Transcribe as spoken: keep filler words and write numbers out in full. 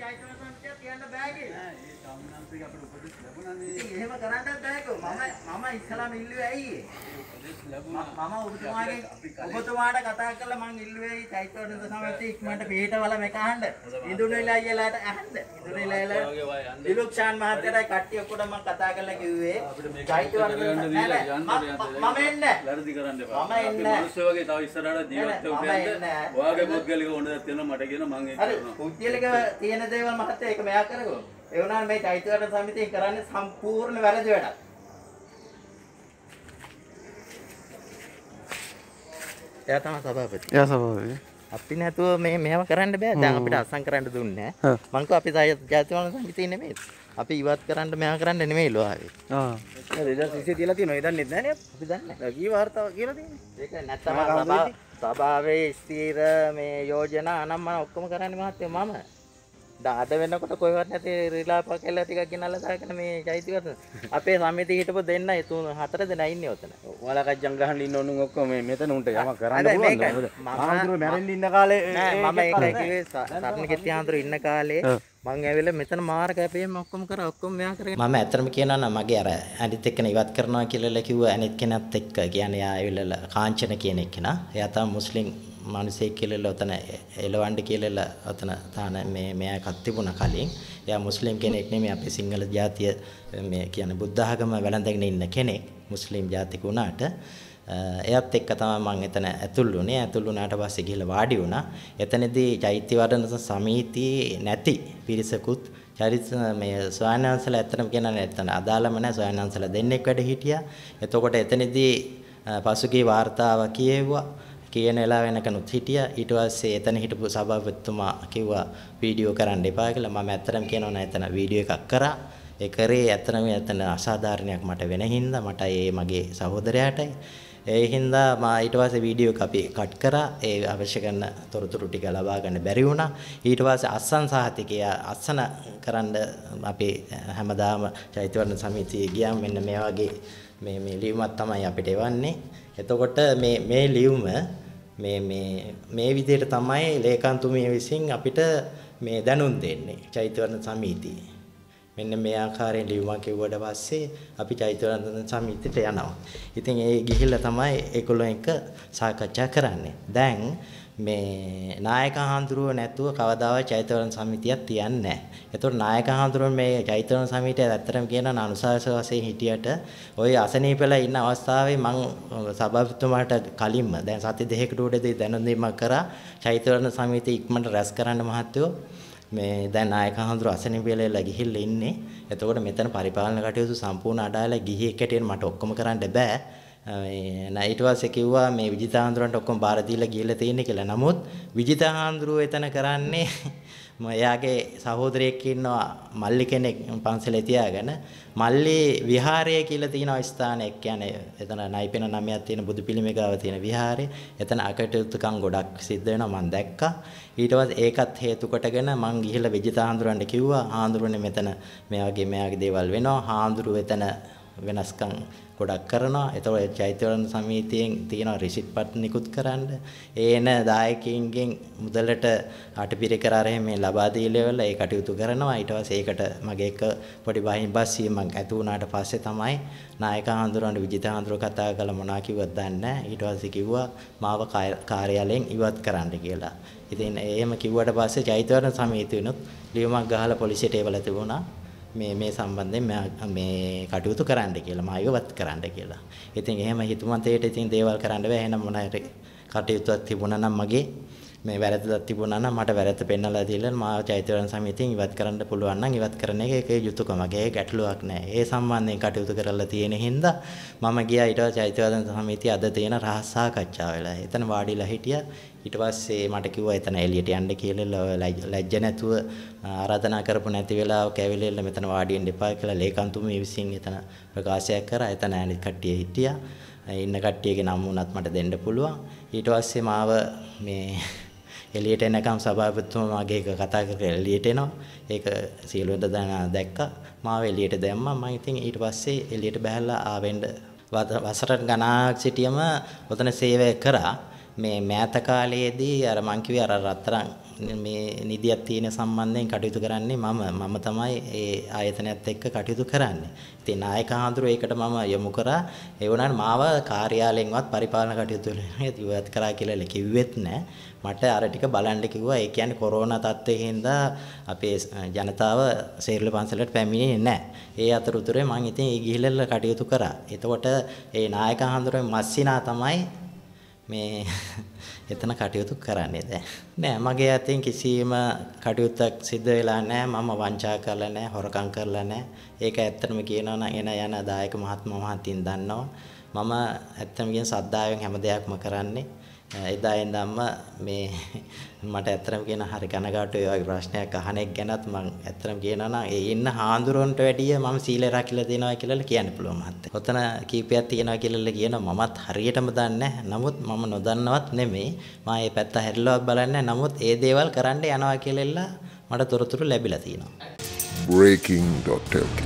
Mama Euna mei tai itu ada samiti karena sampurna barat juga. Ya tamat sabar betul. Ya sabar. Api nih tuh mei mei apa karena deh, jangan api dasang karena tuh nih. Mangko api saya jatuh orang samiti ini mei. Api ibat karena mei karena ini mei loh api. Ah. Ada sisi tiada tiada itu nih nih api dah. Lagi warta kira nih. Jika nanti sabar sabar istirahat mei yojana anam mana hukum karena mati mama. Dah ada benar kota kau buat nanti rela pakai lagi kaki nala saya kan kami cai itu kan. Apa sampai itu kita boleh na itu hatra itu naik ni otenah. Walau kan janggaan lino nunggu kau memetan unta ya makaran. Ada mereka. Mama itu merin lina kali. Mama itu saat ni kita yang itu lina kali. Mangga bela metan mar kaya pun makum kara makum yang kara. Mama itu mungkin ana magera. Ani tak kena ibat kerana kila lagi u ani kena tak kian ya bela kancana kene kena. Ya ta muslim. Manusia kira lah, otenah elevan kira lah, otenah thana me meya khatibuna kali, ya Muslim kene ekne meya pe single jati me kiane Buddha agama belan dekne inna kene Muslim jati kuna ata, ya tek katama mang otenah atulu ne atulu nata basi kila wadiu na, otenah di caiti wadan otenah samiti neti pirisakut, carit me soalan ansela otenah kena otenah adalah mana soalan ansela dene kade hitia, itu kota otenah di pasuki warta wakiyewa. Kayaknya lah, karena kan udah hitiya, itu aja, itu nih hitipu sabar betul mah, kira video keran deh, pak, kalau mama aturan kayaknya na itu na video kakara, ekare aturan itu na asadarnya aku mata bener hinda, mata ini mage sahodrya atai, eh hinda ma itu aja video kapi kakara, eh abesekan turut-turut dikala bahkan beriuna, itu aja asan sahati kaya asan keran deh, api hamadam, cai tuan samiti, giam minna mewagi, me me liumat tama ya api dewan nih, itu kota me me lium. මේ මේ මේ විදිහට තමයි ලේකන්තුමිය විසින් අපිට මේ දැනුම් දෙන්නේ චෛත්‍යවර්ණ සමිතිය. මෙන්න මේ ආකාරයෙන් ලියුමක් එවුවට පස්සේ අපි චෛත්‍යවර්ණ සමිතියට යනවා. ඉතින් ඒ ගිහිල්ලා තමයි ඒගොල්ලෝ එක සාකච්ඡා කරන්නේ. දැන් මේ නායක හඳුරුව නැතුව කවදාවත් චෛත්‍යවර්ණ සමිතියක් තියන්නේ නැහැ. ඒතකොට නායක හඳුරුව මේ චෛත්‍යවර්ණ සමිතිය ඇත්තටම කියනවා අනුශාසක වශයෙන් හිටියට ওই අසනීපලා ඉන්න අවස්ථාවේ මම සභාපතිතුමාට කලින්ම දැන් සති දෙකකට උඩදී දැනුම්දීමක් කරා චෛත්‍යවර්ණ සමිතිය ඉක්මනට රැස් කරන්න මහත්තයෝ මේ දැන් නායක හඳුරුව අසනීපලා ගිහිල්ලා ඉන්නේ. ඒතකොට මෙතන පරිපාලන කටයුතු සම්පූර්ණ අඩාලා ගිහි එකටෙන් මට ඔක්කොම කරන්න බෑ. Nah itu aja kewa, me Vijitha Handruwanta ඔක්කොම බාර දීලා ගිහලා තියෙන්නේ කියලා. නමුත් Vijitha Handruwa එතන කරන්නේ එයාගේ සහෝදරයෙක් ඉන්නවා මල්ලි කෙනෙක් පන්සලේ තියාගෙන මල්ලි විහාරය කියලා තියෙන ස්ථානයක්. කියන්නේ එතන නයිපෙන නමයක් තියෙන බුදු පිළිමේ ගාව තියෙන විහාරය. එතන අකටයුතුකම් ගොඩක් සිද්ධ වෙනවා මම දැක්කා. ඊට පස්සේ ඒකත් හේතු කොටගෙන මම ගිහලා Vijitha Handruwanta කිව්වා හාඳුරුනේ මෙතන මේ වගේ මෙයාගේ දේවල් වෙනවා. හාඳුරු එතන වෙනස්කම් ගොඩක් කරනවා. ඒතකොට චෛත්‍යවර්ණ සමිතියෙන් තියෙන රිසිට්පත් නිකුත් කරන්න. ඒන දායකයින්ගෙන් මුදලට අටපිරිකර අරගෙන මේ ලබා දීලා ඒ කටයුතු කරනවා. ඊට පස්සේ ඒකට මගේ එක පොඩි බහින්පත් සීමක් ඇති වුණාට පස්සේ තමයි නායක හඳුරන විජිත හඳුර කතා කළ මොනවා කිව්වද දන්නේ නැහැ. ඊට පස්සේ කිව්වා මාව කාර්යාලයෙන් ඉවත් කරන්න කියලා. ඉතින් එහෙම කිව්වට පස්සේ චෛත්‍යවර්ණ සමිතියනොත් ලියුමක් ගහලා පොලිසියට ඒවලා තිබුණා. මේ මේ සම්බන්ධයෙන් මේ කටයුතු කරන්න කියලා මායවත් කරන්න කියලා. ඉතින් එහෙම හිතුමතේට ඉතින් දේවල් කරන්න බෑ. එහෙනම් මොන හරි කටයුතුවක් තිබුණා නම් මගේ මේ වැරද්දක් තිබුණා නම් මට වැරද්ද පෙන්නලා දීලා මාව චෛත්‍යවර්ණ සමිතියෙන් ඉවත් කරන්න පුළුවන් නම් ඉවත් කරන එක ඒකේ යුතුයකමගේ ගැටලුවක් නෑ. ඒ සම්බන්ධයෙන් කටයුතු කරලා තියෙන හින්දා මම ගියා ඊට පස්සේ චෛත්‍යවර්ණ සමිතිය අද තියෙන රහස් සාකච්ඡාව වෙලා. එතන වාඩිලා හිටියා. ඊට පස්සේ මට කිව්වා එතන එළියට යන්න කියලා. ලැජ්ජ නැතුව ආරාධනා කරපු නැති වෙලාවක ඇවිල්ලා මෙතන වාඩි වෙන්න එපා කියලා ලේකම්තුමිය විසින් එතන ප්‍රකාශයක් කරා. එතන ඇනිත් කට්ටිය හිටියා. ඉන්න කට්ටියගේ නම් වුණත් මට දෙන්න පුළුවන්. ඊට පස්සේ මාව මේ එළියට එනකම් සභාපතිතුමාගේ එක කතා කරලා එළියට එනවා. ඒක සියලුම දනා දැක්කා. මාව එළියට දැම්මා. මම ඉතින් ඊට පස්සේ එළියට බහැලා ආවෙන්න වසර ගණනාක් සිටියම ඔතන සේවය කරා. මේ මෑත කාලයේදී අර මං කිව්වේ අර රත්තරන් මේ නිදියක් තියෙන සම්බන්ධයෙන් කටයුතු කරන්නේ මම මම තමයි ඒ ආයතනයත් එක්ක කටයුතු කරන්නේ. ඉතින් නායක හඳුරෝ ඒකට මම යොමු කරා. ඒ වුණාට මාව කාර්යාලයෙන්වත් පරිපාලන කටයුතු වලට ඉවත් කරා කියලා කිව්වෙත් නැහැ. මට අර ටික බලන්න කිව්වා. ඒ කියන්නේ කොරෝනා තත්ත්වයේ හින්දා අපේ ජනතාව සේරුල පන්සලට පැමිණෙන්නේ නැහැ. ඒ අතරතුරේ මම ඉතින් ඒ ගිහිල්ලා කටයුතු කරා. එතකොට ඒ නායක හඳුරෝ මස්සිනා තමයි මේ එතන කටයුතු කරන්නේ දැන් නෑ මගේ අතින් කිසිම කටයුත්තක් සිද්ධ වෙලා නෑ මම වංචා කරලා නෑ හොරකම් කරලා නෑ ඒක ඇත්තටම කියනවා නම් එන යන දායක මහත්මයා මහත්මින් දන්නවා මම ඇත්තටම කියන සද්ධායෙන් හැම දෙයක්ම කරන්නේ එදා ඉඳන්ම මේ මට ඇත්තටම කියන හරි කනගාටුයි ඒ වගේ ප්‍රශ්නයක් අහනෙක් ගැනත් මම ඇත්තටම කියනවා නම් ඒ ඉන්න හාඳුරන්ට වැඩිය මම සීලය රකිලා දෙනවා කියලා කියන්න පුළුවන් මහත්තයා. ඔතන කීපයක් තියෙනවා කියලා කියනවා මමත් හරියටම දන්නේ නැහැ. නමුත් මම නොදන්නවත් නෙමෙයි. මම මේ පැත්ත හැරිලවත් බලන්නේ නැහැ. නමුත් ඒ දේවල් කරන්න යනවා කියලා මට තොරතුරු ලැබිලා තියෙනවා. breaking dot l k